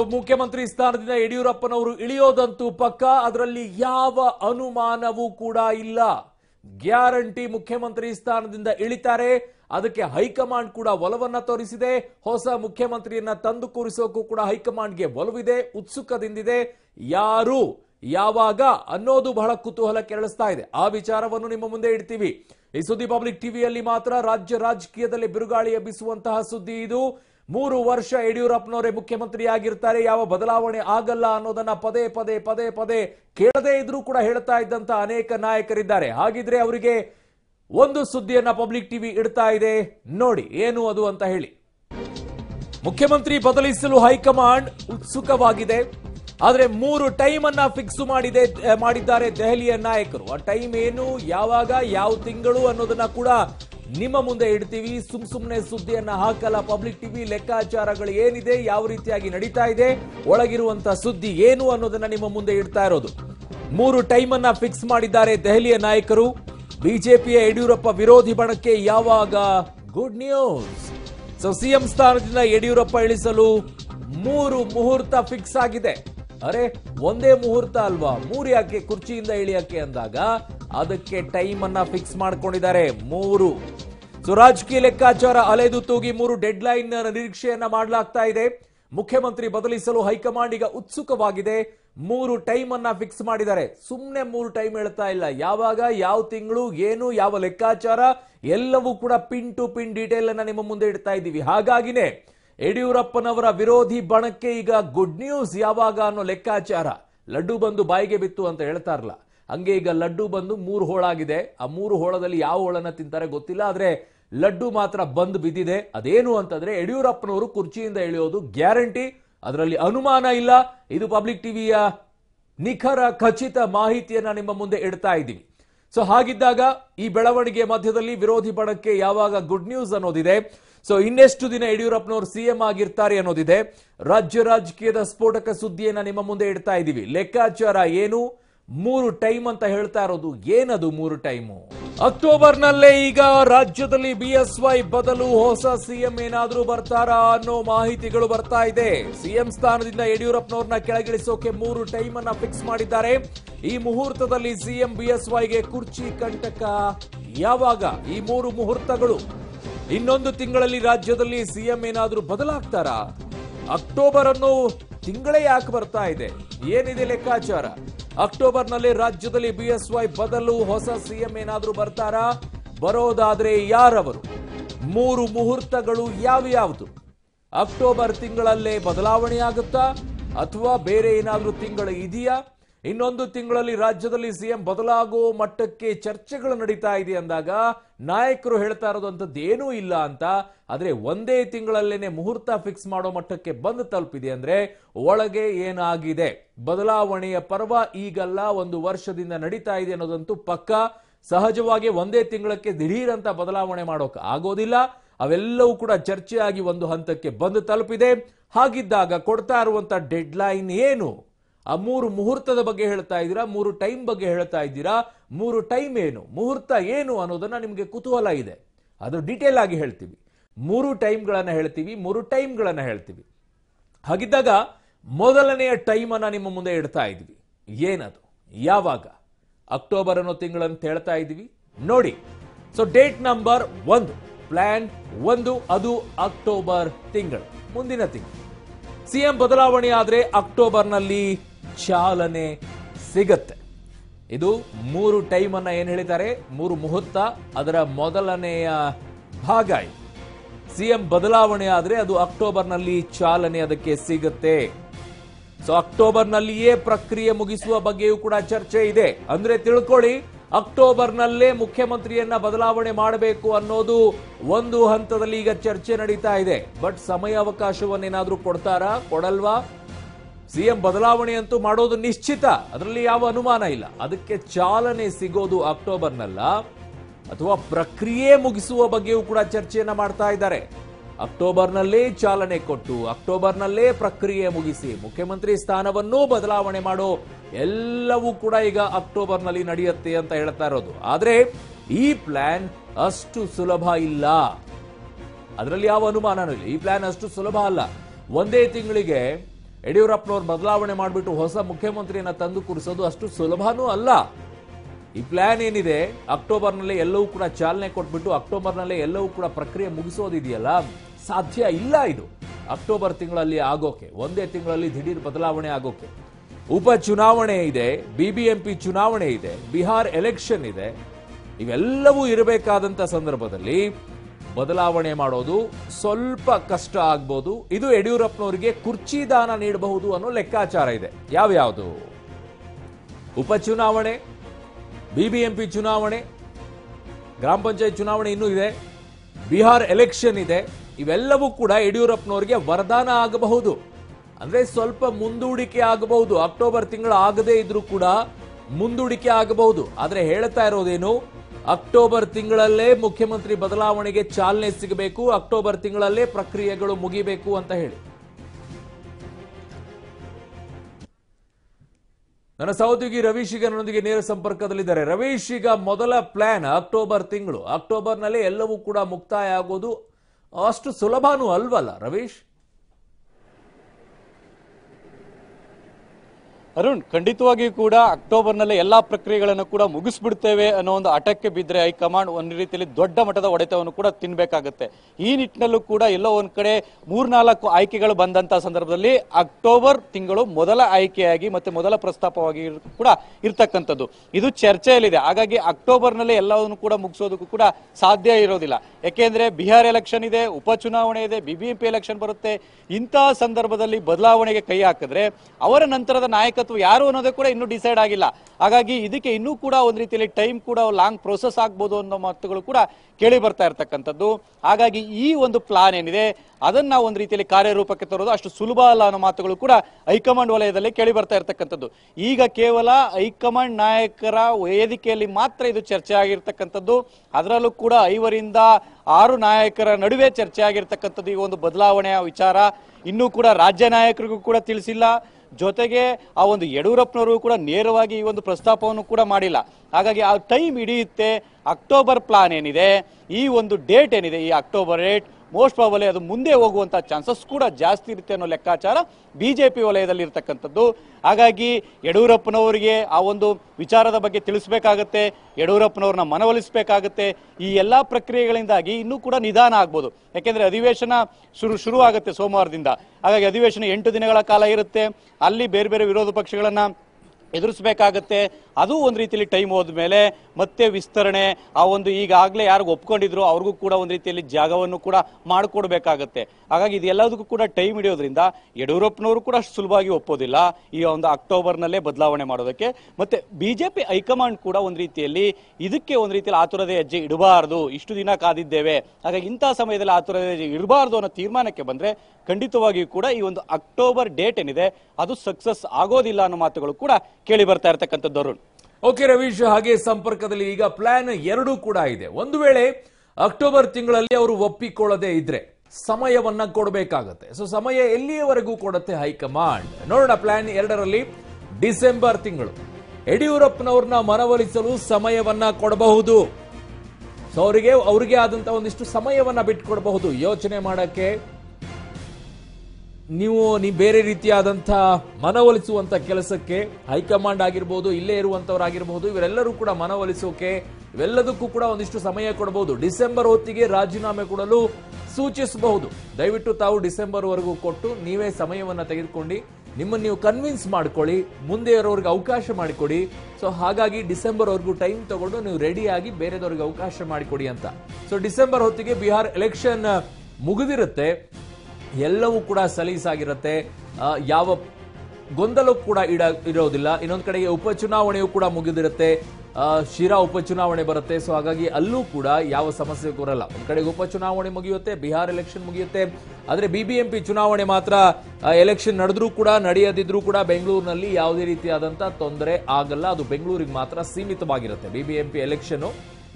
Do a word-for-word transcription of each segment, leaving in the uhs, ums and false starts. So ಮುಖ್ಯಮಂತ್ರಿ ಸ್ಥಾನದಿಂದ ಯಡಿಯೂರಪ್ಪನವರು ಇಳಿಯೋದಂತೂ ಪಕ್ಕಾ, ಅದರಲ್ಲಿ ಯಾವ ಅನುಮಾನವೂ ಕೂಡ ಇಲ್ಲ. ಗ್ಯಾರಂಟಿ ಮುಖ್ಯಮಂತ್ರಿ ಸ್ಥಾನದಿಂದ ಇಳಿತಾರೆ. ಅದಕ್ಕೆ ಹೈಕಮಾಂಡ್ ಕೂಡ ಒಲವನ್ನ ತೋರಿಸಿದೆ. ಹೊಸ ಮುಖ್ಯಮಂತ್ರಿಯನ್ನ ತಂದು ಕೂರಿಸೋಕು ಕೂಡ ಹೈಕಮಾಂಡ್ಗೆ ಒಲವಿದೆ, ಉತ್ಸುಕದಿಂದಿದೆ. ಯಾರು ಯಾವಾಗ ಅನ್ನೋದು ಬಹಳ ಕುತೂಹಲ ಕೆರಳಿಸ್ತಾ ಇದೆ. ಆ ವಿಚಾರವನ್ನು ನಿಮ್ಮ ಮುಂದೆ ಇಡ್ತೀವಿ. ಈ ಸುದ್ದಿ ಪಬ್ಲಿಕ್ ಟಿವಿಯಲ್ಲಿ ಮಾತ್ರ. ರಾಜ್ಯ ರಾಜಕೀಯದಲ್ಲಿ ಬಿರುಗಾಳಿ ಎಬ್ಬಿಸುವಂತಹ ಸುದ್ದಿ ಇದು. ಮೂರು ವರ್ಷ ಯಡಿಯೂರಪ್ಪನವರೇ ಮುಖ್ಯಮಂತ್ರಿ ಆಗಿರ್ತಾರೆ, ಯಾವ ಬದಲಾವಣೆ ಆಗಲ್ಲ ಅನ್ನೋದನ್ನ ಪದೇ ಪದೇ ಪದೇ ಪದೇ ಕೇಳದೇ ಇದ್ರೂ ಕೂಡ ಹೇಳ್ತಾ ಇದ್ದಂತ ಅನೇಕ ನಾಯಕರಿದ್ದಾರೆ. ಹಾಗಿದ್ರೆ ಅವರಿಗೆ ಒಂದು ಸುದ್ದಿಯನ್ನ ಪಬ್ಲಿಕ್ ಟಿವಿ ಇಡ್ತಾ ಇದೆ, ನೋಡಿ ಏನು ಅದು ಅಂತ ಹೇಳಿ. ಮುಖ್ಯಮಂತ್ರಿ ಬದಲಿಸಲು ಹೈಕಮಾಂಡ್ ಉತ್ಸುಕವಾಗಿದೆ, ಆದರೆ ಮೂರು ಟೈಮ್ ಅನ್ನ ಫಿಕ್ಸ್ ಮಾಡಿದೆ ಮಾಡಿದ್ದಾರೆ ದೆಹಲಿಯ ನಾಯಕರು. ಆ ಟೈಮ್ ಏನು, ಯಾವಾಗ, ಯಾವ ತಿಂಗಳು ಅನ್ನೋದನ್ನ ಕೂಡ ನಿಮ್ಮ ಮುಂದೆ ಇಡ್ತೀವಿ. ಸುಮ್ ಸುಮ್ನೆ ಸುದ್ದಿಯನ್ನ ಹಾಕಲ್ಲ ಪಬ್ಲಿಕ್ ಟಿವಿ. ಲೆಕ್ಕಾಚಾರಗಳು ಏನಿದೆ, ಯಾವ ರೀತಿಯಾಗಿ ನಡೀತಾ ಇದೆ, ಒಳಗಿರುವಂತಹ ಸುದ್ದಿ ಏನು ಅನ್ನೋದನ್ನ ನಿಮ್ಮ ಮುಂದೆ ಇಡ್ತಾ ಇರೋದು. ಮೂರು ಟೈಮ್ ಅನ್ನ ಫಿಕ್ಸ್ ಮಾಡಿದ್ದಾರೆ ದೆಹಲಿಯ ನಾಯಕರು. ಬಿಜೆಪಿಯ ಯಡಿಯೂರಪ್ಪ ವಿರೋಧಿ ಬಣಕ್ಕೆ ಯಾವಾಗ ಗುಡ್ ನ್ಯೂಸ್. ಸೊ ಸಿಎಂ ಸ್ಥಾನದಿಂದ ಯಡಿಯೂರಪ್ಪ ಇಳಿಸಲು ಮೂರು ಮುಹೂರ್ತ ಫಿಕ್ಸ್ ಆಗಿದೆ. ಅರೆ ಒಂದೇ ಮುಹೂರ್ತ ಅಲ್ವಾ, ಮೂರು ಯಾಕೆ ಕುರ್ಚಿಯಿಂದ ಇಳಿಯಕ್ಕೆ ಅಂದಾಗ ಅದಕ್ಕೆ ಟೈಮ್ ಅನ್ನ ಫಿಕ್ಸ್ ಮಾಡ್ಕೊಂಡಿದ್ದಾರೆ, ಮೂರು. ಸೊ ರಾಜಕೀಯ ಲೆಕ್ಕಾಚಾರ ಅಲೆದು ತೂಗಿ ಮೂರು ಡೆಡ್ ಲೈನ್ ನಿರೀಕ್ಷೆಯನ್ನ ಮಾಡಲಾಗ್ತಾ ಇದೆ. ಮುಖ್ಯಮಂತ್ರಿ ಬದಲಿಸಲು ಹೈಕಮಾಂಡ್ ಈಗ ಉತ್ಸುಕವಾಗಿದೆ, ಮೂರು ಟೈಮ್ ಅನ್ನ ಫಿಕ್ಸ್ ಮಾಡಿದ್ದಾರೆ. ಸುಮ್ಮನೆ ಮೂರು ಟೈಮ್ ಹೇಳ್ತಾ ಇಲ್ಲ, ಯಾವಾಗ, ಯಾವ ತಿಂಗಳು, ಏನು, ಯಾವ ಲೆಕ್ಕಾಚಾರ ಎಲ್ಲವೂ ಕೂಡ ಪಿನ್ ಟು ಪಿನ್ ಡೀಟೇಲ್ ಅನ್ನ ನಿಮ್ಮ ಮುಂದೆ ಇಡ್ತಾ ಇದ್ದೀವಿ. ಹಾಗಾಗಿನೇ ಯಡಿಯೂರಪ್ಪನವರ ವಿರೋಧಿ ಬಣಕ್ಕೆ ಈಗ ಗುಡ್ ನ್ಯೂಸ್. ಯಾವಾಗ ಅನ್ನೋ ಲೆಕ್ಕಾಚಾರ, ಲಡ್ಡು ಬಂದು ಬಾಯಿಗೆ ಬಿತ್ತು ಅಂತ ಹೇಳ್ತಾರಲ್ಲ ಹಂಗೆ ಈಗ ಲಡ್ಡು ಬಂದು ಮೂರು ಹೋಳಾಗಿದೆ. ಆ ಮೂರು ಹೋಳದಲ್ಲಿ ಯಾವ ಹೋಳನ್ನ ತಿಂತಾರೆ ಗೊತ್ತಿಲ್ಲ, ಆದರೆ ಲಡ್ಡು ಮಾತ್ರ ಬಂದು ಬಿದ್ದಿದೆ. ಅದೇನು ಅಂತಂದ್ರೆ ಯಡಿಯೂರಪ್ಪನವರು ಕುರ್ಚಿಯಿಂದ ಇಳಿಯೋದು ಗ್ಯಾರಂಟಿ, ಅದರಲ್ಲಿ ಅನುಮಾನ ಇಲ್ಲ. ಇದು ಪಬ್ಲಿಕ್ ಟಿವಿಯ ನಿಖರ ಖಚಿತ ಮಾಹಿತಿಯನ್ನ ನಿಮ್ಮ ಮುಂದೆ ಇಡ್ತಾ ಇದ್ದೀವಿ. ಸೊ ಹಾಗಿದ್ದಾಗ ಈ ಬೆಳವಣಿಗೆ ಮಧ್ಯದಲ್ಲಿ ವಿರೋಧಿ ಬಣಕ್ಕೆ ಯಾವಾಗ ಗುಡ್ ನ್ಯೂಸ್ ಅನ್ನೋದಿದೆ. ಸೊ ಇನ್ನೆಷ್ಟು ದಿನ ಯಡಿಯೂರಪ್ಪನವರು ಸಿಎಂ ಆಗಿರ್ತಾರೆ ಅನ್ನೋದಿದೆ. ರಾಜ್ಯ ರಾಜಕೀಯದ ಸ್ಫೋಟಕ ಸುದ್ದಿಯನ್ನ ನಿಮ್ಮ ಮುಂದೆ ಇಡ್ತಾ ಇದ್ದೀವಿ. ಲೆಕ್ಕಾಚಾರ ಏನು, ಮೂರು ಟೈಮ್ ಅಂತ ಹೇಳ್ತಾ ಇರೋದು, ಏನದು ಮೂರು ಟೈಮು? ಅಕ್ಟೋಬರ್ನಲ್ಲೇ ಈಗ ರಾಜ್ಯದಲ್ಲಿ ಬಿಎಸ್ವೈ ಬದಲು ಹೊಸ ಸಿಎಂ ಏನಾದ್ರೂ ಬರ್ತಾರಾ ಅನ್ನೋ ಮಾಹಿತಿಗಳು ಬರ್ತಾ ಇದೆ. ಸಿಎಂ ಸ್ಥಾನದಿಂದ ಯಡಿಯೂರಪ್ಪನವ್ರನ್ನ ಕೆಳಗಿಳಿಸೋಕೆ ಮೂರು ಟೈಮ್ ಅನ್ನ ಫಿಕ್ಸ್ ಮಾಡಿದ್ದಾರೆ. ಈ ಮುಹೂರ್ತದಲ್ಲಿ ಸಿಎಂ ಬಿಎಸ್ವೈಗೆ ಕುರ್ಚಿ ಕಂಟಕ ಯಾವಾಗ? ಈ ಮೂರು ಮುಹೂರ್ತಗಳು. ಇನ್ನೊಂದು ತಿಂಗಳಲ್ಲಿ ರಾಜ್ಯದಲ್ಲಿ ಸಿಎಂ ಏನಾದ್ರೂ ಬದಲಾಗ್ತಾರಾ? ಅಕ್ಟೋಬರ್ ಅನ್ನು ತಿಂಗಳೇ ಯಾಕೆ ಬರ್ತಾ ಇದೆ, ಏನಿದೆ ಲೆಕ್ಕಾಚಾರ? ಅಕ್ಟೋಬರ್ನಲ್ಲಿ ರಾಜ್ಯದಲ್ಲಿ ಬಿಎಸ್ವೈ ಬದಲು ಹೊಸ ಸಿಎಂ ಏನಾದರೂ ಬರ್ತಾರಾ? ಬರೋದಾದ್ರೆ ಯಾರವರು? ಮೂರು ಮುಹೂರ್ತಗಳು ಯಾವ್ಯಾವುದು? ಅಕ್ಟೋಬರ್ ತಿಂಗಳಲ್ಲೇ ಬದಲಾವಣೆ ಆಗುತ್ತಾ ಅಥವಾ ಬೇರೆ ಏನಾದರೂ ತಿಂಗಳು ಇದೆಯಾ? ಇನ್ನೊಂದು ತಿಂಗಳಲ್ಲಿ ರಾಜ್ಯದಲ್ಲಿ ಸಿಎಂ ಬದಲಾಗೋ ಮಟ್ಟಕ್ಕೆ ಚರ್ಚೆಗಳು ನಡೀತಾ ಇದೆ ಅಂದಾಗ ನಾಯಕರು ಹೇಳ್ತಾ ಇರೋದಂಥದ್ದು ಏನೂ ಇಲ್ಲ ಅಂತ. ಆದರೆ ಒಂದೇ ತಿಂಗಳಲ್ಲೇನೆ ಮುಹೂರ್ತ ಫಿಕ್ಸ್ ಮಾಡೋ ಮಟ್ಟಕ್ಕೆ ಬಂದು ತಲುಪಿದೆ ಅಂದರೆ ಒಳಗೆ ಏನಾಗಿದೆ? ಬದಲಾವಣೆಯ ಪರ್ವ ಈಗಲ್ಲ, ಒಂದು ವರ್ಷದಿಂದ ನಡೀತಾ ಇದೆ ಅನ್ನೋದಂತೂ ಪಕ್ಕಾ. ಸಹಜವಾಗಿ ಒಂದೇ ತಿಂಗಳಕ್ಕೆ ದಿಢೀರಂತ ಬದಲಾವಣೆ ಮಾಡೋಕೆ ಆಗೋದಿಲ್ಲ. ಅವೆಲ್ಲವೂ ಕೂಡ ಚರ್ಚೆಯಾಗಿ ಒಂದು ಹಂತಕ್ಕೆ ಬಂದು ತಲುಪಿದೆ. ಹಾಗಿದ್ದಾಗ ಕೊಡ್ತಾ ಇರುವಂಥ ಡೆಡ್ ಲೈನ್ ಏನು? ಆ ಮೂರು ಮುಹೂರ್ತದ ಬಗ್ಗೆ ಹೇಳ್ತಾ ಇದ್ದೀರಾ, ಮೂರು ಟೈಮ್ ಬಗ್ಗೆ ಹೇಳ್ತಾ ಇದ್ದೀರಾ. ಮೂರು ಟೈಮ್ ಏನು, ಮುಹೂರ್ತ ಏನು ಅನ್ನೋದನ್ನ ನಿಮಗೆ ಕುತೂಹಲ ಇದೆ, ಅದು ಡೀಟೇಲ್ ಆಗಿ ಹೇಳ್ತೀವಿ. ಮೂರು ಟೈಮ್ಗಳನ್ನ ಹೇಳ್ತೀವಿ, ಮೂರು ಟೈಮ್ಗಳನ್ನ ಹೇಳ್ತೀವಿ. ಹಾಗಿದ್ದಾಗ ಮೊದಲನೆಯ ಟೈಮ್ ಅನ್ನ ನಿಮ್ಮ ಮುಂದೆ ಇಡ್ತಾ ಇದ್ವಿ, ಏನದು, ಯಾವಾಗ? ಅಕ್ಟೋಬರ್ ಅನ್ನೋ ತಿಂಗಳಂತ ಹೇಳ್ತಾ ಇದ್ವಿ ನೋಡಿ. ಸೊ ಡೇಟ್ ನಂಬರ್ ಒಂದು, ಪ್ಲಾನ್ ಒಂದು, ಅದು ಅಕ್ಟೋಬರ್ ತಿಂಗಳು, ಮುಂದಿನ ತಿಂಗಳು. ಸಿಎಂ ಬದಲಾವಣೆ ಆದ್ರೆ ಅಕ್ಟೋಬರ್ನಲ್ಲಿ ಚಾಲನೆ ಸಿಗತ್ತೆ. ಇದು ಮೂರು ಟೈಮ್ ಅನ್ನ ಏನ್ ಹೇಳಿದ್ದಾರೆ, ಮೂರು ಮುಹೂರ್ತ, ಅದರ ಮೊದಲನೆಯ ಭಾಗ. ಸಿಎಂ ಬದಲಾವಣೆ ಆದ್ರೆ ಅದು ಅಕ್ಟೋಬರ್ನಲ್ಲಿ ಚಾಲನೆ ಅದಕ್ಕೆ ಸಿಗತ್ತೆ. ಸೊ ಅಕ್ಟೋಬರ್ನಲ್ಲಿಯೇ ಪ್ರಕ್ರಿಯೆ ಮುಗಿಸುವ ಬಗ್ಗೆಯೂ ಕೂಡ ಚರ್ಚೆ ಇದೆ. ಅಂದ್ರೆ ತಿಳ್ಕೊಳ್ಳಿ, ಅಕ್ಟೋಬರ್ನಲ್ಲೇ ಮುಖ್ಯಮಂತ್ರಿಯನ್ನ ಬದಲಾವಣೆ ಮಾಡಬೇಕು ಅನ್ನೋದು ಒಂದು ಹಂತದಲ್ಲಿ ಈಗ ಚರ್ಚೆ ನಡೀತಾ ಇದೆ. ಬಟ್ ಸಮಯಾವಕಾಶವನ್ನೇನಾದ್ರೂ ಕೊಡ್ತಾರಾ, ಕೊಡಲ್ವಾ? ಸಿಎಂ ಬದಲಾವಣೆ ಅಂತೂ ಮಾಡೋದು ನಿಶ್ಚಿತ, ಅದರಲ್ಲಿ ಯಾವ ಅನುಮಾನ ಇಲ್ಲ. ಅದಕ್ಕೆ ಚಾಲನೆ ಸಿಗೋದು ಅಕ್ಟೋಬರ್ನಲ್ಲ, ಅಥವಾ ಪ್ರಕ್ರಿಯೆ ಮುಗಿಸುವ ಬಗ್ಗೆಯೂ ಕೂಡ ಚರ್ಚೆಯನ್ನ ಮಾಡ್ತಾ ಇದ್ದಾರೆ. ಅಕ್ಟೋಬರ್ನಲ್ಲೇ ಚಾಲನೆ ಕೊಟ್ಟು ಅಕ್ಟೋಬರ್ನಲ್ಲೇ ಪ್ರಕ್ರಿಯೆ ಮುಗಿಸಿ ಮುಖ್ಯಮಂತ್ರಿ ಸ್ಥಾನವನ್ನೂ ಬದಲಾವಣೆ ಮಾಡೋ ಎಲ್ಲವೂ ಕೂಡ ಈಗ ಅಕ್ಟೋಬರ್ನಲ್ಲಿ ನಡೆಯುತ್ತೆ ಅಂತ ಹೇಳ್ತಾ ಇರೋದು. ಆದರೆ ಈ ಪ್ಲಾನ್ ಅಷ್ಟು ಸುಲಭ ಇಲ್ಲ, ಅದರಲ್ಲಿ ಯಾವ ಅನುಮಾನನೂ ಇಲ್ಲ. ಈ ಪ್ಲಾನ್ ಅಷ್ಟು ಸುಲಭ ಅಲ್ಲ. ಒಂದೇ ತಿಂಗಳಿಗೆ ಯಡಿಯೂರಪ್ಪನವರು ಬದಲಾವಣೆ ಮಾಡಿಬಿಟ್ಟು ಹೊಸ ಮುಖ್ಯಮಂತ್ರಿಯನ್ನ ತಂದು ಕೂರಿಸೋದು ಅಷ್ಟು ಸುಲಭನೂ ಅಲ್ಲ। ಈ ಪ್ಲಾನ್ ಏನಿದೆ ಅಕ್ಟೋಬರ್ ನಲ್ಲಿ ಎಲ್ಲವೂ ಕೂಡ ಚಾಲನೆ ಕೊಟ್ಬಿಟ್ಟು ಅಕ್ಟೋಬರ್ ನಲ್ಲಿ ಎಲ್ಲವೂ ಕೂಡ ಪ್ರಕ್ರಿಯೆ ಮುಗಿಸೋದು ಇದೆಯಲ್ಲ, ಸಾಧ್ಯ ಇಲ್ಲ। ಇದು ಅಕ್ಟೋಬರ್ ತಿಂಗಳಲ್ಲಿ ಆಗೋಕೆ, ಒಂದೇ ತಿಂಗಳಲ್ಲಿ ದಿಢೀರ್ ಬದಲಾವಣೆ ಆಗೋಕೆ। ಉಪ ಚುನಾವಣೆ ಇದೆ, ಬಿಬಿಎಂಪಿ ಚುನಾವಣೆ ಇದೆ, ಬಿಹಾರ್ ಎಲೆಕ್ಷನ್ ಇದೆ, ಇವೆಲ್ಲವೂ ಇರಬೇಕಾದಂತ ಸಂದರ್ಭದಲ್ಲಿ ಬದಲಾವಣೆ ಮಾಡೋದು ಸ್ವಲ್ಪ ಕಷ್ಟ ಆಗಬಹುದು। ಇದು ಯಡಿಯೂರಪ್ಪನವರಿಗೆ ಕುರ್ಚಿ ದಾನ ನೀಡಬಹುದು ಅನ್ನೋ ಲೆಕ್ಕಾಚಾರ ಇದೆ। ಯಾವ ಯಾವುದು? ಉಪಚುನಾವಣೆ, ಬಿಬಿಎಂಪಿ ಚುನಾವಣೆ, ಗ್ರಾಮ ಪಂಚಾಯತ್ ಚುನಾವಣೆ ಇನ್ನೂ ಇದೆ, ಬಿಹಾರ್ ಎಲೆಕ್ಷನ್ ಇದೆ, ಇವೆಲ್ಲವೂ ಕೂಡ ಯಡಿಯೂರಪ್ಪನವರಿಗೆ ವರದಾನ ಆಗಬಹುದು। ಅಂದ್ರೆ ಸ್ವಲ್ಪ ಮುಂದೂಡಿಕೆ ಆಗಬಹುದು, ಅಕ್ಟೋಬರ್ ತಿಂಗಳು ಆಗದೇ ಇದ್ರೂ ಕೂಡ ಮುಂದೂಡಿಕೆ ಆಗಬಹುದು। ಆದರೆ ಹೇಳ್ತಾ ಇರೋದೇನು, ಅಕ್ಟೋಬರ್ ತಿಂಗಳಲ್ಲೇ ಮುಖ್ಯಮಂತ್ರಿ ಬದಲಾವಣೆಗೆ ಚಾಲನೆ ಸಿಗಬೇಕು, ಅಕ್ಟೋಬರ್ ತಿಂಗಳಲ್ಲೇ ಪ್ರಕ್ರಿಯೆಗಳು ಮುಗಿಬೇಕು ಅಂತ ಹೇಳಿ। ನನ್ನ ಸಹೋದ್ಯೋಗಿ ರವೀಶ್ ಈಗ ನನ್ನೊಂದಿಗೆ ನೇರ ಸಂಪರ್ಕದಲ್ಲಿದ್ದಾರೆ। ರವೀಶ್, ಈಗ ಮೊದಲ ಪ್ಲಾನ್ ಅಕ್ಟೋಬರ್ ತಿಂಗಳು, ಅಕ್ಟೋಬರ್ನಲ್ಲೇ ಎಲ್ಲವೂ ಕೂಡ ಮುಕ್ತಾಯ ಆಗೋದು ಅಷ್ಟು ಸುಲಭನೂ ಅಲ್ವಲ್ಲ ರವೀಶ್? ಅರುಣ್, ಖಂಡಿತವಾಗಿಯೂ ಕೂಡ ಅಕ್ಟೋಬರ್ನಲ್ಲೇ ಎಲ್ಲ ಪ್ರಕ್ರಿಯೆಗಳನ್ನು ಕೂಡ ಮುಗಿಸ್ಬಿಡ್ತೇವೆ ಅನ್ನೋ ಒಂದು ಹಠಕ್ಕೆ ಬಿದ್ದರೆ ಹೈಕಮಾಂಡ್ ಒಂದು ರೀತಿಯಲ್ಲಿ ದೊಡ್ಡ ಮಟ್ಟದ ಹೊಡೆತವನ್ನು ಕೂಡ ತಿನ್ನಬೇಕಾಗುತ್ತೆ। ಈ ನಿಟ್ಟಿನಲ್ಲೂ ಕೂಡ ಎಲ್ಲೋ ಒಂದು ಕಡೆ ಮೂರ್ನಾಲ್ಕು ಆಯ್ಕೆಗಳು ಬಂದಂಥ ಸಂದರ್ಭದಲ್ಲಿ ಅಕ್ಟೋಬರ್ ತಿಂಗಳು ಮೊದಲ ಆಯ್ಕೆಯಾಗಿ ಮತ್ತು ಮೊದಲ ಪ್ರಸ್ತಾಪವಾಗಿ ಕೂಡ ಇರ್ತಕ್ಕಂಥದ್ದು ಇದು ಚರ್ಚೆಯಲ್ಲಿದೆ। ಹಾಗಾಗಿ ಅಕ್ಟೋಬರ್ನಲ್ಲೇ ಎಲ್ಲವನ್ನು ಕೂಡ ಮುಗಿಸೋದಕ್ಕೂ ಕೂಡ ಸಾಧ್ಯ ಇರೋದಿಲ್ಲ, ಯಾಕೆಂದರೆ ಬಿಹಾರ್ ಎಲೆಕ್ಷನ್ ಇದೆ, ಉಪಚುನಾವಣೆ ಇದೆ, B B M P election ಬರುತ್ತೆ। ಇಂತಹ ಸಂದರ್ಭದಲ್ಲಿ ಬದಲಾವಣೆಗೆ ಕೈ ಹಾಕಿದ್ರೆ ಅವರ ನಂತರದ ನಾಯಕ ಯಾರು ಅನ್ನೋದೇ ಕೂಡ ಇನ್ನೂ ಡಿಸೈಡ್ ಆಗಿಲ್ಲ। ಹಾಗಾಗಿ ಇದಕ್ಕೆ ಇನ್ನೂ ಕೂಡ ಒಂದು ರೀತಿಯಲ್ಲಿ ಟೈಮ್ ಕೂಡ ಲಾಂಗ್ ಪ್ರೋಸೆಸ್ ಆಗ್ಬೋದು ಅನ್ನೋ ಮಾತುಗಳು ಕೂಡ ಕೇಳಿ ಬರ್ತಾ ಇರ್ತಕ್ಕಂಥದ್ದು। ಹಾಗಾಗಿ ಈ ಒಂದು ಪ್ಲಾನ್ ಏನಿದೆ ಅದನ್ನ ಒಂದು ರೀತಿಯಲ್ಲಿ ಕಾರ್ಯರೂಪಕ್ಕೆ ತರೋದು ಅಷ್ಟು ಸುಲಭ ಅಲ್ಲ ಅನ್ನೋ ಮಾತುಗಳು ಕೂಡ ಹೈಕಮಾಂಡ್ ವಲಯದಲ್ಲಿ ಕೇಳಿ ಬರ್ತಾ ಇರ್ತಕ್ಕಂಥದ್ದು। ಈಗ ಕೇವಲ ಹೈಕಮಾಂಡ್ ನಾಯಕರ ವೇದಿಕೆಯಲ್ಲಿ ಮಾತ್ರ ಇದು ಚರ್ಚೆ ಆಗಿರ್ತಕ್ಕಂಥದ್ದು, ಅದರಲ್ಲೂ ಕೂಡ ಐವರಿಂದ ಆರು ನಾಯಕರ ನಡುವೆ ಚರ್ಚೆ ಆಗಿರ್ತಕ್ಕಂಥದ್ದು ಈ ಒಂದು ಬದಲಾವಣೆಯ ವಿಚಾರ। ಇನ್ನೂ ಕೂಡ ರಾಜ್ಯ ನಾಯಕರಿಗೂ ಕೂಡ ತಿಳಿಸಿಲ್ಲ, ಜೊತೆಗೆ ಆ ಒಂದು ಯಡಿಯೂರಪ್ಪನವರು ಕೂಡ ನೇರವಾಗಿ ಈ ಒಂದು ಪ್ರಸ್ತಾಪವನ್ನು ಕೂಡ ಮಾಡಿಲ್ಲ। ಹಾಗಾಗಿ ಆ ಟೈಮ್ ಹಿಡಿಯುತ್ತೆ। ಅಕ್ಟೋಬರ್ ಪ್ಲಾನ್ ಏನಿದೆ, ಈ ಒಂದು ಡೇಟ್ ಏನಿದೆ, ಈ ಅಕ್ಟೋಬರ್ ಡೇಟ್ ಮೋಸ್ಟ್ ಪ್ರಾಬಲಿ ಅದು ಮುಂದೆ ಹೋಗುವಂಥ ಚಾನ್ಸಸ್ ಕೂಡ ಜಾಸ್ತಿ ಇರುತ್ತೆ ಅನ್ನೋ ಲೆಕ್ಕಾಚಾರ ಬಿಜೆಪಿ ವಲಯದಲ್ಲಿ ಇರ್ತಕ್ಕಂಥದ್ದು। ಹಾಗಾಗಿ ಯಡಿಯೂರಪ್ಪನವರಿಗೆ ಆ ಒಂದು ವಿಚಾರದ ಬಗ್ಗೆ ತಿಳಿಸ್ಬೇಕಾಗತ್ತೆ, ಯಡಿಯೂರಪ್ಪನವ್ರನ್ನ ಮನವೊಲಿಸಬೇಕಾಗತ್ತೆ। ಈ ಎಲ್ಲ ಪ್ರಕ್ರಿಯೆಗಳಿಂದಾಗಿ ಇನ್ನೂ ಕೂಡ ನಿಧಾನ ಆಗ್ಬೋದು, ಯಾಕೆಂದರೆ ಅಧಿವೇಶನ ಶುರು ಶುರುವಾಗುತ್ತೆ ಸೋಮವಾರದಿಂದ। ಹಾಗಾಗಿ ಅಧಿವೇಶನ ಎಂಟು ದಿನಗಳ ಕಾಲ ಇರುತ್ತೆ, ಅಲ್ಲಿ ಬೇರೆ ಬೇರೆ ವಿರೋಧ ಪಕ್ಷಗಳನ್ನು ಎದುರಿಸಬೇಕಾಗತ್ತೆ। ಅದು ಒಂದು ರೀತಿಯಲ್ಲಿ ಟೈಮ್ ಹೋದ್ಮೇಲೆ ಮತ್ತೆ ವಿಸ್ತರಣೆ, ಆ ಒಂದು ಈಗಾಗಲೇ ಯಾರು ಒಪ್ಕೊಂಡಿದ್ರು ಅವ್ರಿಗೂ ಕೂಡ ಒಂದು ರೀತಿಯಲ್ಲಿ ಜಾಗವನ್ನು ಕೂಡ ಮಾಡಿಕೊಡ್ಬೇಕಾಗತ್ತೆ। ಹಾಗಾಗಿ ಇದೆಲ್ಲದಕ್ಕೂ ಕೂಡ ಟೈಮ್ ಹಿಡಿಯೋದ್ರಿಂದ ಯಡಿಯೂರಪ್ಪನವರು ಕೂಡ ಅಷ್ಟು ಸುಲಭವಾಗಿ ಒಪ್ಪೋದಿಲ್ಲ ಈ ಒಂದು ಅಕ್ಟೋಬರ್ನಲ್ಲೇ ಬದಲಾವಣೆ ಮಾಡೋದಕ್ಕೆ। ಮತ್ತೆ ಬಿಜೆಪಿ ಹೈಕಮಾಂಡ್ ಕೂಡ ಒಂದು ರೀತಿಯಲ್ಲಿ ಇದಕ್ಕೆ ಒಂದು ರೀತಿಯಲ್ಲಿ ಆತುರದ ಹೆಜ್ಜೆ ಇಡಬಾರದು, ಇಷ್ಟು ದಿನ ಕಾದಿದ್ದೇವೆ, ಹಾಗಾಗಿ ಇಂತಹ ಸಮಯದಲ್ಲಿ ಆತುರದ ಹೆಜ್ಜೆ ಇಡಬಾರ್ದು ಅನ್ನೋ ತೀರ್ಮಾನಕ್ಕೆ ಬಂದರೆ ಖಂಡಿತವಾಗಿಯೂ ಕೂಡ ಈ ಒಂದು ಅಕ್ಟೋಬರ್ ಡೇಟ್ ಏನಿದೆ ಅದು ಸಕ್ಸಸ್ ಆಗೋದಿಲ್ಲ ಅನ್ನೋ ಮಾತುಗಳು ಕೂಡ ಕೇಳಿ ಬರ್ತಾ ಇರ್ತಕ್ಕಂಥದ್ದು ಅರುಣ್. ಓಕೆ ರವೀಶ್, ಹಾಗೆ ಸಂಪರ್ಕದಲ್ಲಿ ಈಗ ಪ್ಲಾನ್ ಎರಡೂ ಕೂಡ ಇದೆ। ಒಂದು ವೇಳೆ ಅಕ್ಟೋಬರ್ ತಿಂಗಳಲ್ಲಿ ಅವರು ಒಪ್ಪಿಕೊಳ್ಳದೆ ಇದ್ರೆ ಸಮಯವನ್ನ ಕೊಡಬೇಕಾಗತ್ತೆ, ಸೊ ಸಮಯ ಎಲ್ಲಿಯವರೆಗೂ ಕೊಡುತ್ತೆ ಹೈಕಮಾಂಡ್? ನೋಡೋಣ ಪ್ಲಾನ್ ಎರಡರಲ್ಲಿ ಡಿಸೆಂಬರ್ ತಿಂಗಳು ಯಡಿಯೂರಪ್ಪನವ್ರನ್ನ ಮನವೊಲಿಸಲು ಸಮಯವನ್ನ ಕೊಡಬಹುದು, ಸೊ ಅವರಿಗೆ ಅವರಿಗೆ ಆದಂತಹ ಒಂದಿಷ್ಟು ಸಮಯವನ್ನ ಬಿಟ್ಕೊಡಬಹುದು ಯೋಚನೆ ಮಾಡಕ್ಕೆ, ನೀವು ನೀವು ಬೇರೆ ರೀತಿಯಾದಂಥ ಮನವೊಲಿಸುವಂಥ ಕೆಲಸಕ್ಕೆ ಹೈಕಮಾಂಡ್ ಆಗಿರ್ಬೋದು, ಇಲ್ಲೇ ಇರುವಂಥವರಾಗಿರ್ಬೋದು, ಇವರೆಲ್ಲರೂ ಕೂಡ ಮನವೊಲಿಸೋಕೆ ಇವೆಲ್ಲದಕ್ಕೂ ಕೂಡ ಒಂದಿಷ್ಟು ಸಮಯ ಕೊಡಬಹುದು। ಡಿಸೆಂಬರ್ ಹೊತ್ತಿಗೆ ರಾಜೀನಾಮೆ ಕೊಡಲು ಸೂಚಿಸಬಹುದು, ದಯವಿಟ್ಟು ತಾವು ಡಿಸೆಂಬರ್ವರೆಗೂ ಕೊಟ್ಟು ನೀವೇ ಸಮಯವನ್ನು ತೆಗೆದುಕೊಂಡು ನಿಮ್ಮನ್ನು ನೀವು ಕನ್ವಿನ್ಸ್ ಮಾಡ್ಕೊಳ್ಳಿ, ಮುಂದೆ ಇರೋರಿಗೆ ಅವಕಾಶ ಮಾಡಿಕೊಡಿ, ಸೊ ಹಾಗಾಗಿ ಡಿಸೆಂಬರ್ವರೆಗೂ ಟೈಮ್ ತಗೊಂಡು ನೀವು ರೆಡಿಯಾಗಿ ಬೇರೆದವ್ರಿಗೆ ಅವಕಾಶ ಮಾಡಿಕೊಡಿ ಅಂತ। ಸೊ ಡಿಸೆಂಬರ್ ಹೊತ್ತಿಗೆ ಬಿಹಾರ್ ಎಲೆಕ್ಷನ್ ಮುಗಿದಿರುತ್ತೆ, ಎಲ್ಲವೂ ಕೂಡ ಸಲೀಸಾಗಿರುತ್ತೆ, ಯಾವ ಗೊಂದಲಕ್ಕೂ ಕೂಡ ಇಡ ಇರೋದಿಲ್ಲ ಇನ್ನೊಂದು ಕಡೆಗೆ ಉಪಚುನಾವಣೆಯೂ ಕೂಡ ಮುಗಿದಿರುತ್ತೆ, ಶಿರಾ ಉಪಚುನಾವಣೆ ಬರುತ್ತೆ, ಸೊ ಹಾಗಾಗಿ ಅಲ್ಲೂ ಕೂಡ ಯಾವ ಸಮಸ್ಯೆ ಬರಲ್ಲ। ಒಂದು ಕಡೆಗೆ ಉಪಚುನಾವಣೆ ಮುಗಿಯುತ್ತೆ, ಬಿಹಾರ್ ಎಲೆಕ್ಷನ್ ಮುಗಿಯುತ್ತೆ, ಆದರೆ ಬಿ ಬಿ ಎಂ ಪಿ ಚುನಾವಣೆ ಮಾತ್ರ ಎಲೆಕ್ಷನ್ ನಡೆದ್ರೂ ಕೂಡ ನಡೆಯದಿದ್ರೂ ಕೂಡ ಬೆಂಗಳೂರಿನಲ್ಲಿ ಯಾವುದೇ ರೀತಿಯಾದಂಥ ತೊಂದರೆ ಆಗಲ್ಲ, ಅದು ಬೆಂಗಳೂರಿಗೆ ಮಾತ್ರ ಸೀಮಿತವಾಗಿರುತ್ತೆ। ಬಿ ಬಿ ಎಂ ಪಿ ಎಲೆಕ್ಷನ್ನು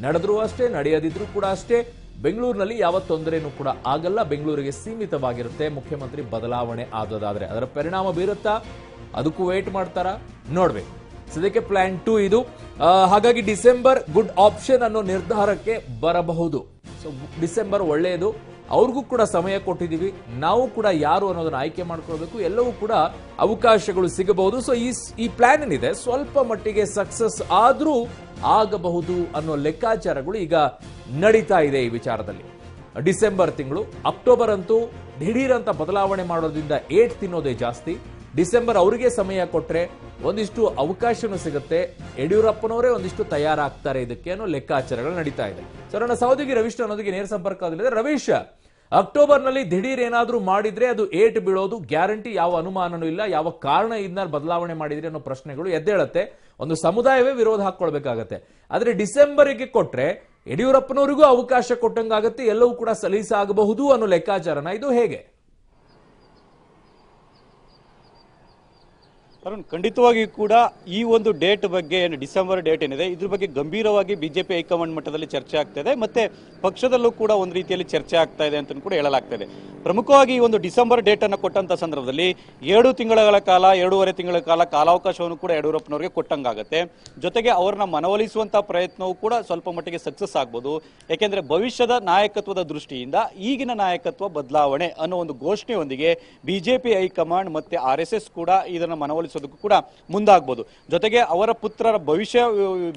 ನಡೆದ್ರೂ ಅಷ್ಟೇ ನಡೆಯದಿದ್ರೂ ಕೂಡ ಅಷ್ಟೇ, ಬೆಂಗಳೂರಿನಲ್ಲಿ ಯಾವ ತೊಂದರೆನೂ ಕೂಡ ಆಗಲ್ಲ, ಬೆಂಗಳೂರಿಗೆ ಸೀಮಿತವಾಗಿರುತ್ತೆ ಮುಖ್ಯಮಂತ್ರಿ ಬದಲಾವಣೆ ಆದದಾದ್ರೆ। ಅದರ ಪರಿಣಾಮ ಬೀರುತ್ತಾ, ಅದಕ್ಕೂ ವೇಟ್ ಮಾಡ್ತಾರ, ನೋಡ್ಬೇಕು ಸದ್ಯಕ್ಕೆ ಪ್ಲಾನ್ ಟೂ ಇದು। ಹಾಗಾಗಿ ಡಿಸೆಂಬರ್ ಗುಡ್ ಆಪ್ಷನ್ ಅನ್ನೋ ನಿರ್ಧಾರಕ್ಕೆ ಬರಬಹುದು, ಸೊ ಡಿಸೆಂಬರ್ ಒಳ್ಳೆಯದು, ಅವ್ರಿಗೂ ಕೂಡ ಸಮಯ ಕೊಟ್ಟಿದ್ದೀವಿ ನಾವು ಕೂಡ ಯಾರು ಅನ್ನೋದನ್ನ ಆಯ್ಕೆ ಮಾಡ್ಕೊಳ್ಳಬೇಕು ಎಲ್ಲವೂ ಕೂಡ ಅವಕಾಶಗಳು ಸಿಗಬಹುದು ಸೋ ಈ ಈ ಪ್ಲಾನ್ ಏನಿದೆ ಸ್ವಲ್ಪ ಮಟ್ಟಿಗೆ ಸಕ್ಸಸ್ ಆದ್ರೂ ಆಗಬಹುದು ಅನ್ನೋ ಲೆಕ್ಕಾಚಾರಗಳು ಈಗ ನಡೀತಾ ಇದೆ ಈ ವಿಚಾರದಲ್ಲಿ ಡಿಸೆಂಬರ್ ತಿಂಗಳು ಅಕ್ಟೋಬರ್ ಅಂತೂ ಧಿಡೀರ್ ಅಂತ ಬದಲಾವಣೆ ಮಾಡೋದ್ರಿಂದ ಏಟ್ ತಿನ್ನೋದೇ ಜಾಸ್ತಿ ಡಿಸೆಂಬರ್ ಅವರಿಗೆ ಸಮಯ ಕೊಟ್ಟರೆ ಒಂದಿಷ್ಟು ಅವಕಾಶನೂ ಸಿಗುತ್ತೆ ಯಡಿಯೂರಪ್ಪನವರೇ ಒಂದಿಷ್ಟು ತಯಾರಾಗ್ತಾರೆ ಇದಕ್ಕೆ ಅನ್ನೋ ಲೆಕ್ಕಾಚಾರಗಳು ನಡೀತಾ ಇದೆ ಸರಣ ಸೌದಿಗೆ ರವೀಶ್ ಅನ್ನೋದಿಗೆ ನೇರ ಸಂಪರ್ಕದಲ್ಲಿದೆ ರವೀಶ್ ಅಕ್ಟೋಬರ್ ನಲ್ಲಿ ದಿಢೀರ್ ಏನಾದರೂ ಮಾಡಿದ್ರೆ ಅದು ಏಟ್ ಬೀಳೋದು ಗ್ಯಾರಂಟಿ ಯಾವ ಅನುಮಾನನೂ ಇಲ್ಲ ಯಾವ ಕಾರಣ ಇದನ್ನ ಬದಲಾವಣೆ ಮಾಡಿದ್ರೆ ಅನ್ನೋ ಪ್ರಶ್ನೆಗಳು ಎದ್ದೇಳುತ್ತೆ ಒಂದು ಸಮುದಾಯವೇ ವಿರೋಧ ಹಾಕೊಳ್ಳಬೇಕಾಗುತ್ತೆ ಆದರೆ ಡಿಸೆಂಬರ್ ಗೆ ಕೊಟ್ಟರೆ ಯಡಿಯೂರಪ್ಪನವರಿಗೂ ಅವಕಾಶ ಕೊಟ್ಟಂಗಾಗುತ್ತೆ ಎಲ್ಲವೂ ಕೂಡ ಸಲೀಸಾಗಬಹುದು ಅನ್ನೋ ಲೆಕ್ಕಾಚಾರನ ಇದು ಹೇಗೆ ಅರುಣ್ ಖಂಡಿತವಾಗಿ ಕೂಡ ಈ ಒಂದು ಡೇಟ್ ಬಗ್ಗೆ ಏನು ಡಿಸೆಂಬರ್ ಡೇಟ್ ಏನಿದೆ ಇದ್ರ ಬಗ್ಗೆ ಗಂಭೀರವಾಗಿ ಬಿಜೆಪಿ ಹೈಕಮಾಂಡ್ ಮಟ್ಟದಲ್ಲಿ ಚರ್ಚೆ ಆಗ್ತಾ ಇದೆ ಮತ್ತೆ ಪಕ್ಷದಲ್ಲೂ ಕೂಡ ಒಂದು ರೀತಿಯಲ್ಲಿ ಚರ್ಚೆ ಆಗ್ತಾ ಇದೆ ಅಂತ ಕೂಡ ಹೇಳಲಾಗ್ತಾ ಇದೆ ಪ್ರಮುಖವಾಗಿ ಈ ಒಂದು ಡಿಸೆಂಬರ್ ಡೇಟ್ ಅನ್ನು ಕೊಟ್ಟಂತ ಸಂದರ್ಭದಲ್ಲಿ ಎರಡು ತಿಂಗಳ ಕಾಲ ಎರಡೂವರೆ ತಿಂಗಳ ಕಾಲ ಕಾಲಾವಕಾಶವನ್ನು ಕೂಡ ಯಡಿಯೂರಪ್ಪನವರಿಗೆ ಕೊಟ್ಟಂಗಾಗುತ್ತೆ ಜೊತೆಗೆ ಅವರನ್ನ ಮನವೊಲಿಸುವಂತಹ ಪ್ರಯತ್ನವೂ ಕೂಡ ಸ್ವಲ್ಪ ಮಟ್ಟಿಗೆ ಸಕ್ಸಸ್ ಆಗ್ಬೋದು ಯಾಕೆಂದ್ರೆ ಭವಿಷ್ಯದ ನಾಯಕತ್ವದ ದೃಷ್ಟಿಯಿಂದ ಈಗಿನ ನಾಯಕತ್ವ ಬದಲಾವಣೆ ಅನ್ನೋ ಒಂದು ಘೋಷಣೆಯೊಂದಿಗೆ ಬಿಜೆಪಿ ಹೈಕಮಾಂಡ್ ಮತ್ತೆ ಆರ್ ಎಸ್ ಎಸ್ ಕೂಡ ಇದನ್ನು ಮನವೊಲಿಸ ಕೂಡ ಮುಂದಾಗಬಹುದು ಜೊತೆಗೆ ಅವರ ಪುತ್ರರ ಭವಿಷ್ಯ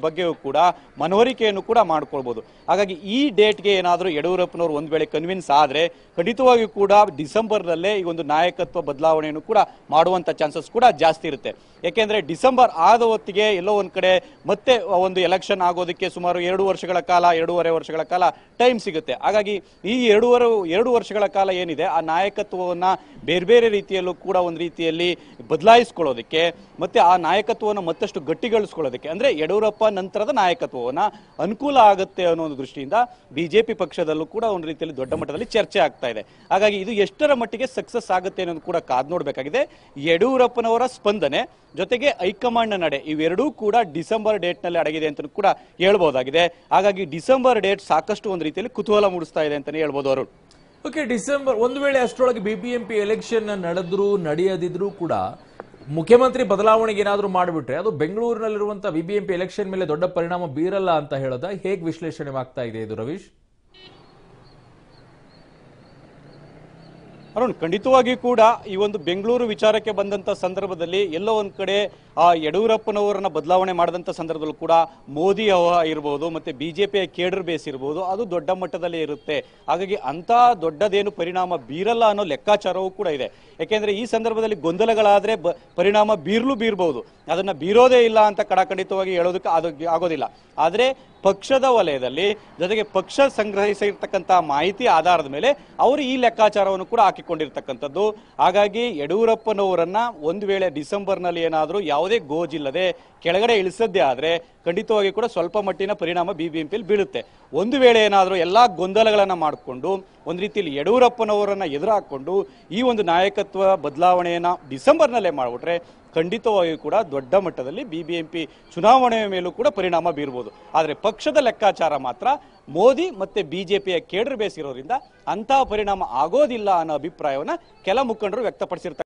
ಬಗ್ಗೆಯೂ ಕೂಡ ಮನವರಿಕೆಯನ್ನು ಕೂಡ ಮಾಡ್ಕೊಳ್ಬಹುದು ಹಾಗಾಗಿ ಈ ಡೇಟ್ಗೆ ಏನಾದರೂ ಯಡಿಯೂರಪ್ಪನವರು ಒಂದು ವೇಳೆ ಕನ್ವಿನ್ಸ್ ಆದ್ರೆ ಖಂಡಿತವಾಗಿಯೂ ಕೂಡ ಡಿಸೆಂಬರ್ನಲ್ಲೇ ಈ ಒಂದು ನಾಯಕತ್ವ ಬದಲಾವಣೆಯನ್ನು ಕೂಡ ಮಾಡುವಂತ ಚಾನ್ಸಸ್ ಕೂಡ ಜಾಸ್ತಿ ಇರುತ್ತೆ ಯಾಕೆಂದ್ರೆ ಡಿಸೆಂಬರ್ ಆದ ಹೊತ್ತಿಗೆ ಎಲ್ಲೋ ಒಂದ್ ಕಡೆ ಮತ್ತೆ ಒಂದು ಎಲೆಕ್ಷನ್ ಆಗೋದಕ್ಕೆ ಸುಮಾರು ಎರಡು ವರ್ಷಗಳ ಕಾಲ ಎರಡೂವರೆ ವರ್ಷಗಳ ಕಾಲ ಟೈಮ್ ಸಿಗುತ್ತೆ ಹಾಗಾಗಿ ಈ ಎರಡೂವರೆ ಎರಡು ವರ್ಷಗಳ ಕಾಲ ಏನಿದೆ ಆ ನಾಯಕತ್ವವನ್ನ ಬೇರೆ ಬೇರೆ ರೀತಿಯಲ್ಲೂ ಕೂಡ ಒಂದು ರೀತಿಯಲ್ಲಿ ಬದಲಾಯಿಸಿಕೊಳ್ಳೋದಕ್ಕೆ ಮತ್ತೆ ಆ ನಾಯಕತ್ವವನ್ನು ಮತ್ತಷ್ಟು ಗಟ್ಟಿಗೊಳಿಸಿಕೊಳ್ಳೋದಕ್ಕೆ ಅಂದ್ರೆ ಯಡಿಯೂರಪ್ಪ ನಂತರದ ನಾಯಕತ್ವವನ್ನ ಅನುಕೂಲ ಆಗುತ್ತೆ ಅನ್ನೋ ಒಂದು ದೃಷ್ಟಿಯಿಂದ ಬಿಜೆಪಿ ಪಕ್ಷದಲ್ಲೂ ಕೂಡ ಒಂದು ರೀತಿಯಲ್ಲಿ ದೊಡ್ಡ ಮಟ್ಟದಲ್ಲಿ ಚರ್ಚೆ ಆಗ್ತಾ ಇದೆ ಹಾಗಾಗಿ ಇದು ಎಷ್ಟರ ಮಟ್ಟಿಗೆ ಸಕ್ಸಸ್ ಆಗುತ್ತೆ ಅನ್ನೋದು ಕೂಡ ಕಾದ್ ನೋಡ್ಬೇಕಾಗಿದೆ ಯಡಿಯೂರಪ್ಪನವರ ಸ್ಪಂದನೆ ಜೊತೆಗೆ ಹೈಕಮಾಂಡ್ ನ ನಡೆ ಇವೆರಡೂ ಕೂಡ ಡಿಸೆಂಬರ್ ಡೇಟ್ ನಲ್ಲಿ ಅಡಗಿದೆ ಅಂತ ಕೂಡ ಹೇಳ್ಬಹುದಾಗಿದೆ ಹಾಗಾಗಿ ಡಿಸೆಂಬರ್ ಡೇಟ್ ಸಾಕಷ್ಟು ಒಂದು ರೀತಿಯಲ್ಲಿ ಕುತೂಹಲ ಮೂಡಿಸ್ತಾ ಇದೆ ಅಂತಾನೆ ಹೇಳ್ಬೋದು ಅವರು ಓಕೆ ಡಿಸೆಂಬರ್ ಒಂದು ವೇಳೆ ಅಷ್ಟರೊಳಗೆ ಬಿಬಿಎಂಪಿ ಎಲೆಕ್ಷನ್ ನಡೆದ್ರೂ ನಡೆಯದಿದ್ರೂ ಕೂಡ ಮುಖ್ಯಮಂತ್ರಿ ಬದಲಾವಣೆಗೆ ಏನಾದರೂ ಮಾಡಿಬಿಟ್ರೆ ಅದು ಬೆಂಗಳೂರಿನಲ್ಲಿರುವಂತಹ ಬಿಬಿಎಂಪಿ ಎಲೆಕ್ಷನ್ ಮೇಲೆ ದೊಡ್ಡ ಪರಿಣಾಮ ಬೀರಲ್ಲ ಅಂತ ಹೇಳೋದ ಹೇಗೆ ವಿಶ್ಲೇಷಣೆ ಆಗ್ತಾ ಇದೆ ಇದು ರವೀಶ್ ಅರುಣ್ ಖಂಡಿತವಾಗಿ ಕೂಡ ಈ ಒಂದು ಬೆಂಗಳೂರು ವಿಚಾರಕ್ಕೆ ಬಂದಂತ ಸಂದರ್ಭದಲ್ಲಿ ಎಲ್ಲೋ ಒಂದ್ ಕಡೆ ಆ ಯಡಿಯೂರಪ್ಪನವರನ್ನ ಬದಲಾವಣೆ ಮಾಡಿದಂಥ ಸಂದರ್ಭದಲ್ಲೂ ಕೂಡ ಮೋದಿ ಇರ್ಬೋದು ಮತ್ತೆ ಬಿಜೆಪಿಯ ಕೇಡರ್ ಬೇಸ್ ಇರ್ಬೋದು ಅದು ದೊಡ್ಡ ಮಟ್ಟದಲ್ಲಿ ಇರುತ್ತೆ ಹಾಗಾಗಿ ಅಂತ ದೊಡ್ಡದೇನು ಪರಿಣಾಮ ಬೀರಲ್ಲ ಅನ್ನೋ ಲೆಕ್ಕಾಚಾರವೂ ಕೂಡ ಇದೆ ಯಾಕೆಂದ್ರೆ ಈ ಸಂದರ್ಭದಲ್ಲಿ ಗೊಂದಲಗಳಾದ್ರೆ ಪರಿಣಾಮ ಬೀರ್ಲು ಬೀರ್ಬಹುದು ಅದನ್ನ ಬೀರೋದೇ ಇಲ್ಲ ಅಂತ ಕಡಾಖಂಡಿತವಾಗಿ ಹೇಳೋದಕ್ಕೆ ಅದು ಆಗೋದಿಲ್ಲ ಆದ್ರೆ ಪಕ್ಷದ ವಲಯದಲ್ಲಿ ಜೊತೆಗೆ ಪಕ್ಷ ಸಂಗ್ರಹಿಸಿರ್ತಕ್ಕಂತಹ ಮಾಹಿತಿ ಆಧಾರದ ಮೇಲೆ ಅವರು ಈ ಲೆಕ್ಕಾಚಾರವನ್ನು ಕೂಡ ಹಾಕಿಕೊಂಡಿರ್ತಕ್ಕಂಥದ್ದು ಹಾಗಾಗಿ ಯಡಿಯೂರಪ್ಪನವರನ್ನ ಒಂದು ವೇಳೆ ಡಿಸೆಂಬರ್ನಲ್ಲಿ ಏನಾದರೂ ಯಾವುದೇ ಗೋಜಿಲ್ಲದೆ ಕೆಳಗಡೆ ಇಳಿಸದ್ದೇ ಆದರೆ ಖಂಡಿತವಾಗಿ ಕೂಡ ಸ್ವಲ್ಪ ಮಟ್ಟಿನ ಪರಿಣಾಮ ಬಿಬಿಎಂಪಿಯಲ್ಲಿ ಬೀಳುತ್ತೆ ಒಂದು ವೇಳೆ ಏನಾದರೂ ಎಲ್ಲ ಗೊಂದಲಗಳನ್ನು ಮಾಡಿಕೊಂಡು ಒಂದು ರೀತಿಯಲ್ಲಿ ಯಡಿಯೂರಪ್ಪನವರನ್ನ ಎದುರಾಕೊಂಡು ಈ ಒಂದು ನಾಯಕತ್ವ ಬದಲಾವಣೆಯನ್ನು ಡಿಸೆಂಬರ್ನಲ್ಲೇ ಮಾಡಿಬಿಟ್ರೆ ಖಂಡಿತವಾಗಿಯೂ ಕೂಡ ದೊಡ್ಡ ಮಟ್ಟದಲ್ಲಿ ಬಿಬಿಎಂಪಿ ಚುನಾವಣೆಯ ಮೇಲೂ ಕೂಡ ಪರಿಣಾಮ ಬೀರ್ಬೋದು ಆದರೆ ಪಕ್ಷದ ಲೆಕ್ಕಾಚಾರ ಮಾತ್ರ ಮೋದಿ ಮತ್ತೆ ಬಿಜೆಪಿಯ ಕೇಡರ್ ಬೇಸ್ ಇರೋದ್ರಿಂದ ಅಂತಹ ಪರಿಣಾಮ ಆಗೋದಿಲ್ಲ ಅನ್ನೋ ಅಭಿಪ್ರಾಯವನ್ನು ಕೆಲ ಮುಖಂಡರು ವ್ಯಕ್ತಪಡಿಸಿರ್ತಾರೆ.